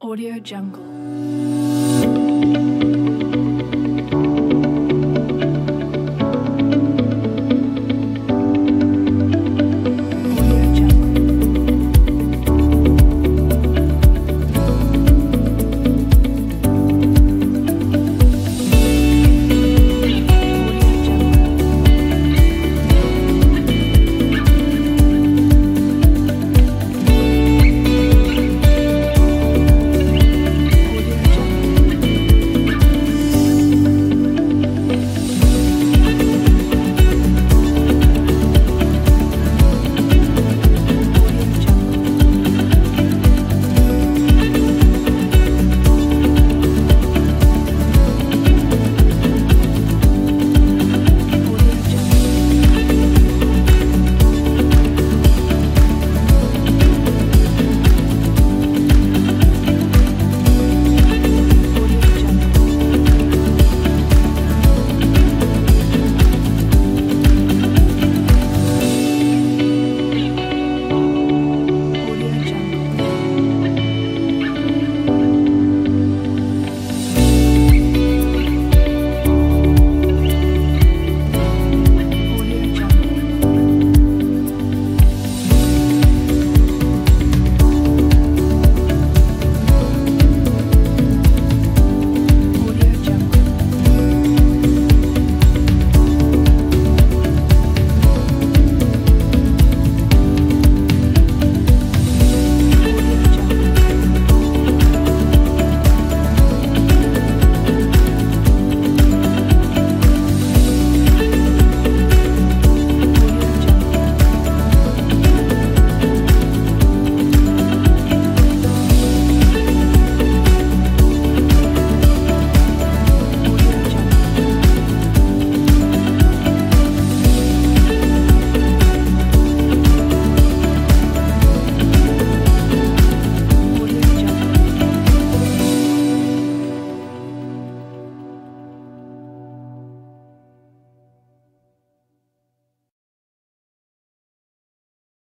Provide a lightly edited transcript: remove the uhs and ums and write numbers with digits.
Audiojungle.